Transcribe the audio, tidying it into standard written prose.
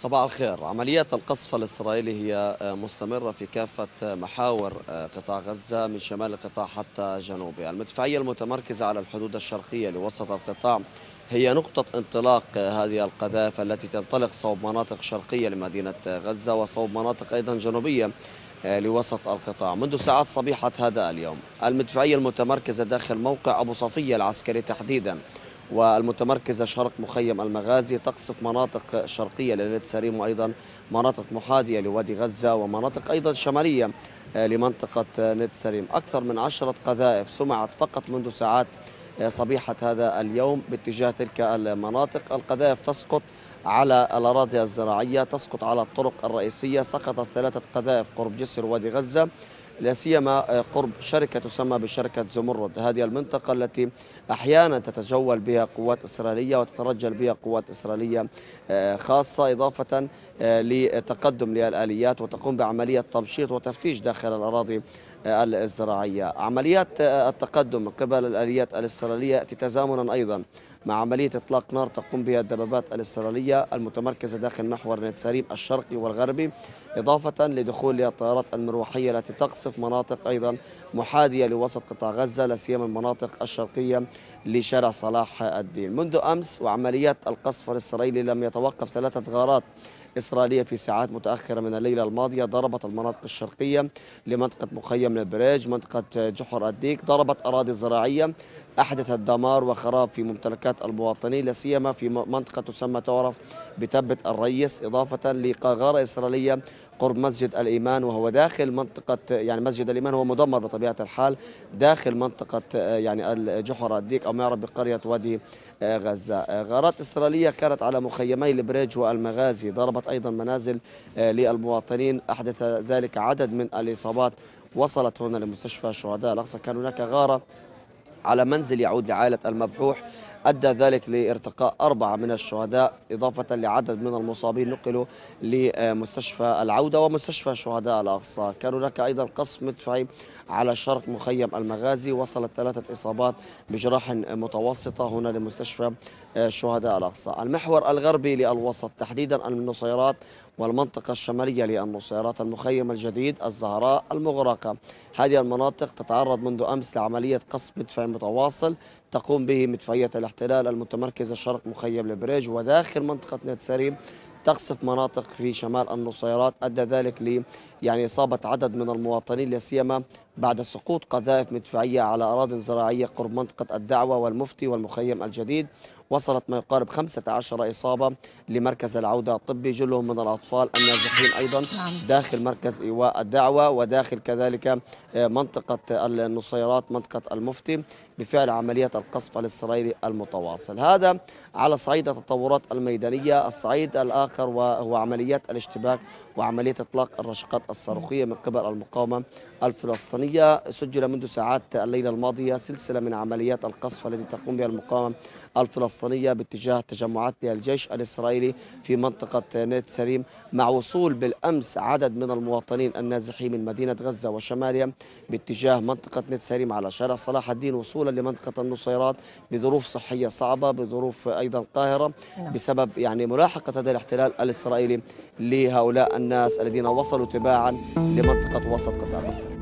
صباح الخير. عمليات القصف الإسرائيلي هي مستمرة في كافة محاور قطاع غزة من شمال القطاع حتى جنوبه. المدفعية المتمركزة على الحدود الشرقية لوسط القطاع هي نقطة انطلاق هذه القذائف التي تنطلق صوب مناطق شرقية لمدينة غزة وصوب مناطق أيضا جنوبية لوسط القطاع. منذ ساعات صبيحة هذا اليوم المدفعية المتمركزة داخل موقع أبو صفية العسكري تحديدا والمتمركزة شرق مخيم المغازي تقصف مناطق شرقية لنيل سريم وأيضا مناطق محاذية لوادي غزة ومناطق أيضا شمالية لمنطقة نيل سريم. أكثر من 10 قذائف سمعت فقط منذ ساعات صبيحة هذا اليوم باتجاه تلك المناطق. القذائف تسقط على الأراضي الزراعية، تسقط على الطرق الرئيسية. سقطت 3 قذائف قرب جسر وادي غزة، لا سيما قرب شركة تسمى بشركة زمرد. هذه المنطقة التي أحيانا تتجول بها قوات إسرائيلية وتترجل بها قوات إسرائيلية خاصة، إضافة لتقدم للآليات وتقوم بعملية تمشيط وتفتيش داخل الأراضي الزراعية. عمليات التقدم من قبل الآليات الإسرائيلية تأتي تزامنا أيضا مع عملية إطلاق نار تقوم بها الدبابات الإسرائيلية المتمركزة داخل محور نيل سريم الشرقي والغربي، إضافة لدخولها الطائرات المروحية التي تقصف مناطق أيضا محاذية لوسط قطاع غزة، لا سيما المناطق الشرقية لشارع صلاح الدين. منذ أمس وعمليات القصف الإسرائيلي لم يتوقف. 3 غارات إسرائيلية في ساعات متأخرة من الليلة الماضية ضربت المناطق الشرقية لمنطقة مخيم البريج، منطقة جحر الديك، ضربت أراضي زراعية، أحدثت دمار وخراب في ممتلكات المواطنين، لا سيما في منطقة تسمى تعرف بتبة الريس، إضافة لغارة إسرائيلية قرب مسجد الإيمان وهو داخل منطقة، يعني مسجد الإيمان هو مدمر بطبيعة الحال داخل منطقة يعني الجحر الديك أو ما يعرف بقرية وادي غزة. غارات إسرائيلية كانت على مخيمي البريج والمغازي، ضربت أيضا منازل للمواطنين، أحدث ذلك عدد من الإصابات وصلت هنا لمستشفى الشهداء الأقصى. كان هناك غارة على منزل يعود لعائلة المبحوح، أدى ذلك لارتقاء 4 من الشهداء، إضافة لعدد من المصابين نقلوا لمستشفى العودة ومستشفى الشهداء الأقصى. كان هناك أيضا قصف مدفعي على شرق مخيم المغازي، وصلت 3 إصابات بجراح متوسطة هنا لمستشفى الشهداء الأقصى. المحور الغربي للوسط تحديدا النصيرات والمنطقة الشمالية للنصيرات، المخيم الجديد، الزهراء، المغرقة، هذه المناطق تتعرض منذ أمس لعملية قصف مدفعي متواصل تقوم به مدفعية الاحتلال المتمركزة شرق مخيم البريج وداخل منطقة نيل سريم، تقصف مناطق في شمال النصيرات، أدى ذلك إصابة عدد من المواطنين، لا سيما بعد سقوط قذائف مدفعية على أراضي زراعية قرب منطقة الدعوة والمفتي والمخيم الجديد، وصلت ما يقارب 15 إصابة لمركز العودة الطبي، جلهم من الأطفال النازحين أيضا داخل مركز إيواء الدعوة وداخل كذلك منطقة النصيرات منطقة المفتي بفعل عملية القصف الإسرائيلي المتواصل. هذا على صعيد التطورات الميدانية. الصعيد الآخر وهو عمليات الاشتباك وعملية إطلاق الرشقات الصاروخية من قبل المقاومة الفلسطينية. سجل منذ ساعات الليلة الماضية سلسلة من عمليات القصف التي تقوم بها المقاومة الفلسطينية باتجاه تجمعات للجيش الإسرائيلي في منطقة نيل سريم، مع وصول بالأمس عدد من المواطنين النازحين من مدينة غزة وشمالها باتجاه منطقة نيل سريم على شارع صلاح الدين وصولا لمنطقة النصيرات بظروف صحية صعبة، بظروف أيضا القاهرة، بسبب ملاحقة هذا الاحتلال الإسرائيلي لهؤلاء الناس الذين وصلوا تباعا لمنطقة وسط قطاع غزة.